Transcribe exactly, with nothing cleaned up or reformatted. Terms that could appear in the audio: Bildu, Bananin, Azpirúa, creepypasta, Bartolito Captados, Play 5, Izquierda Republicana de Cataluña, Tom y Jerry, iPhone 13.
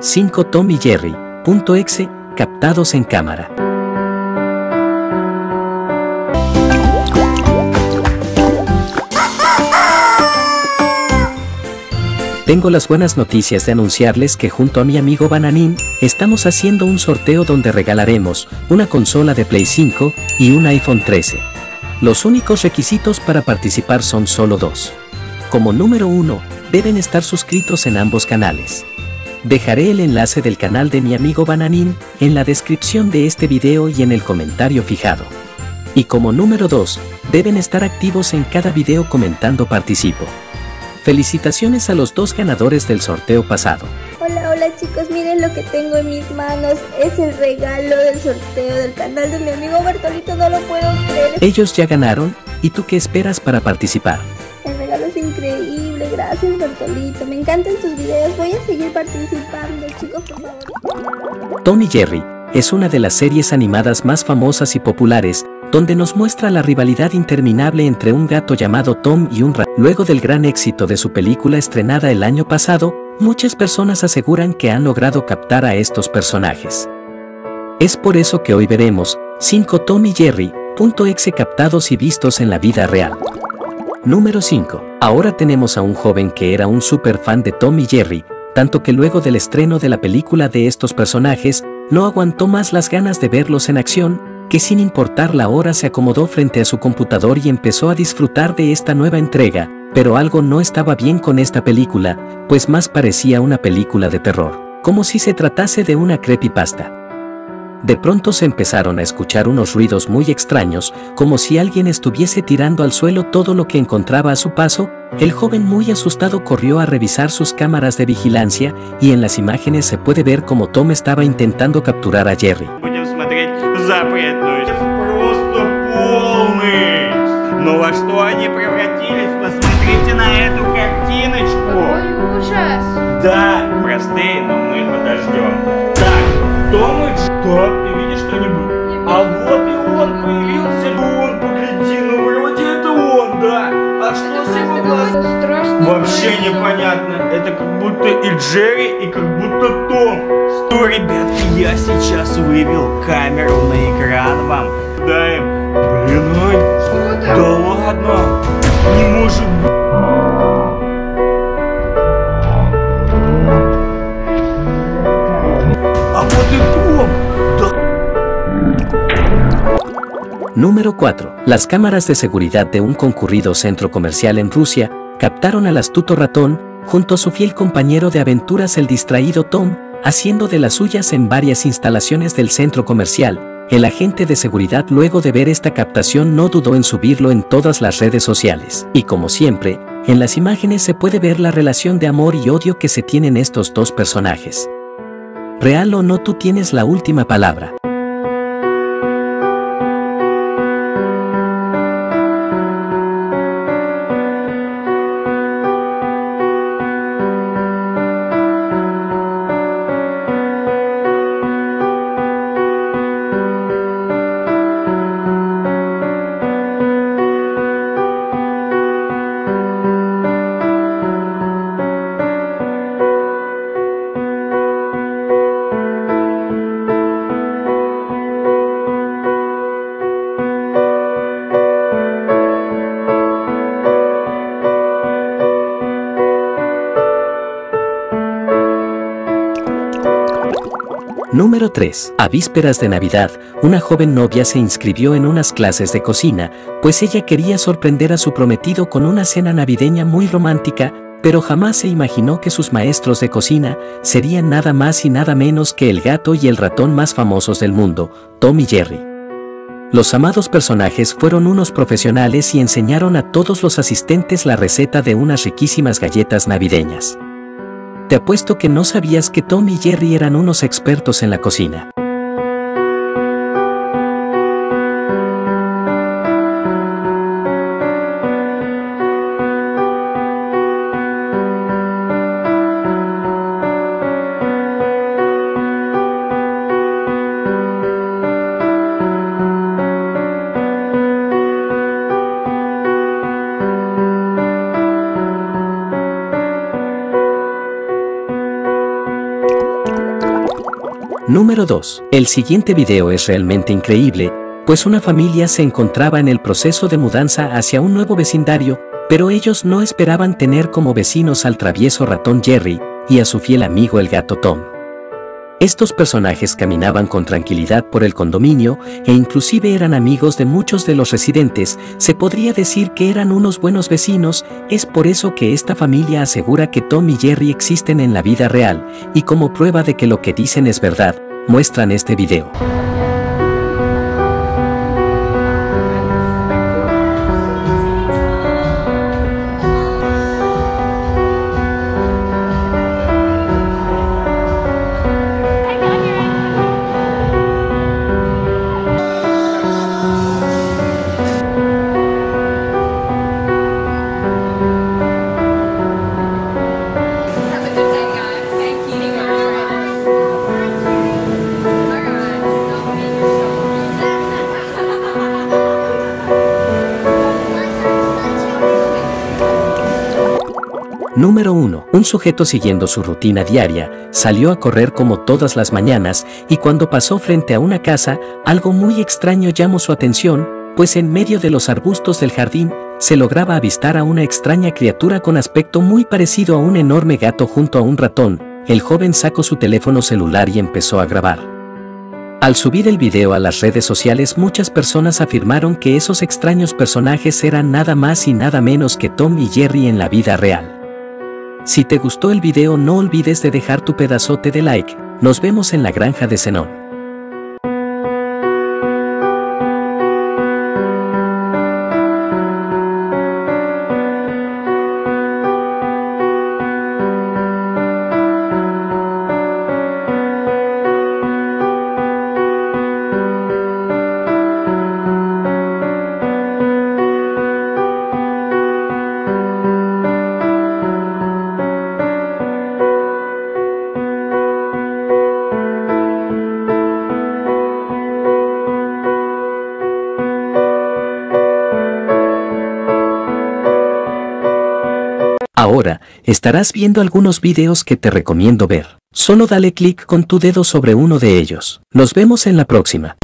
cinco Tom y Jerry.exe, captados en cámara. Tengo las buenas noticias de anunciarles que junto a mi amigo Bananin, estamos haciendo un sorteo donde regalaremos una consola de Play cinco y un iPhone trece. Los únicos requisitos para participar son solo dos. Como número uno, deben estar suscritos en ambos canales. Dejaré el enlace del canal de mi amigo Bananin en la descripción de este video y en el comentario fijado. Y como número dos, deben estar activos en cada video comentando participo. Felicitaciones a los dos ganadores del sorteo pasado. Hola, hola chicos, miren lo que tengo en mis manos. Es el regalo del sorteo del canal de mi amigo Bartolito, no lo puedo creer. Ellos ya ganaron, ¿y tú qué esperas para participar? El regalo es increíble, gracias Bartolito. Me encantan tus videos, voy a seguir participando, chicos, por favor. Tom y Jerry es una de las series animadas más famosas y populares, donde nos muestra la rivalidad interminable entre un gato llamado Tom y un ratón. Luego del gran éxito de su película estrenada el año pasado, muchas personas aseguran que han logrado captar a estos personajes. Es por eso que hoy veremos cinco Tom y Jerry.exe captados y vistos en la vida real. Número cinco. Ahora tenemos a un joven que era un super fan de Tom y Jerry, tanto que luego del estreno de la película de estos personajes, no aguantó más las ganas de verlos en acción, que sin importar la hora se acomodó frente a su computador y empezó a disfrutar de esta nueva entrega, pero algo no estaba bien con esta película, pues más parecía una película de terror, como si se tratase de una creepypasta. De pronto se empezaron a escuchar unos ruidos muy extraños, como si alguien estuviese tirando al suelo todo lo que encontraba a su paso. El joven muy asustado corrió a revisar sus cámaras de vigilancia, y en las imágenes se puede ver cómo Tom estaba intentando capturar a Jerry. Вообще непонятно, это как будто и Джерри, и как будто Том. Что, ребятки, я сейчас вывел камеру на экран вам. Даем. Блин, ой. Что это? Да ладно. Не может быть. А вот и Том. Да. Número cuatro. Las cámaras de seguridad de un concurrido centro comercial en Rusia captaron al astuto ratón, junto a su fiel compañero de aventuras el distraído Tom, haciendo de las suyas en varias instalaciones del centro comercial. El agente de seguridad luego de ver esta captación no dudó en subirlo en todas las redes sociales. Y como siempre, en las imágenes se puede ver la relación de amor y odio que se tienen estos dos personajes. Real o no, tú tienes la última palabra. Número tres. A vísperas de Navidad, una joven novia se inscribió en unas clases de cocina, pues ella quería sorprender a su prometido con una cena navideña muy romántica, pero jamás se imaginó que sus maestros de cocina serían nada más y nada menos que el gato y el ratón más famosos del mundo, Tom y Jerry. Los amados personajes fueron unos profesionales y enseñaron a todos los asistentes la receta de unas riquísimas galletas navideñas. Te apuesto que no sabías que Tom y Jerry eran unos expertos en la cocina. Número dos. El siguiente video es realmente increíble, pues una familia se encontraba en el proceso de mudanza hacia un nuevo vecindario, pero ellos no esperaban tener como vecinos al travieso ratón Jerry y a su fiel amigo el gato Tom. Estos personajes caminaban con tranquilidad por el condominio e inclusive eran amigos de muchos de los residentes. Se podría decir que eran unos buenos vecinos. Es por eso que esta familia asegura que Tom y Jerry existen en la vida real, y como prueba de que lo que dicen es verdad, muestran este video. Número uno. Un sujeto siguiendo su rutina diaria, salió a correr como todas las mañanas, y cuando pasó frente a una casa, algo muy extraño llamó su atención, pues en medio de los arbustos del jardín, se lograba avistar a una extraña criatura con aspecto muy parecido a un enorme gato junto a un ratón. El joven sacó su teléfono celular y empezó a grabar. Al subir el video a las redes sociales, muchas personas afirmaron que esos extraños personajes eran nada más y nada menos que Tom y Jerry en la vida real. Si te gustó el video, no olvides de dejar tu pedazote de like. Nos vemos en la granja de Zenón. Ahora, estarás viendo algunos videos que te recomiendo ver. Solo dale clic con tu dedo sobre uno de ellos. Nos vemos en la próxima.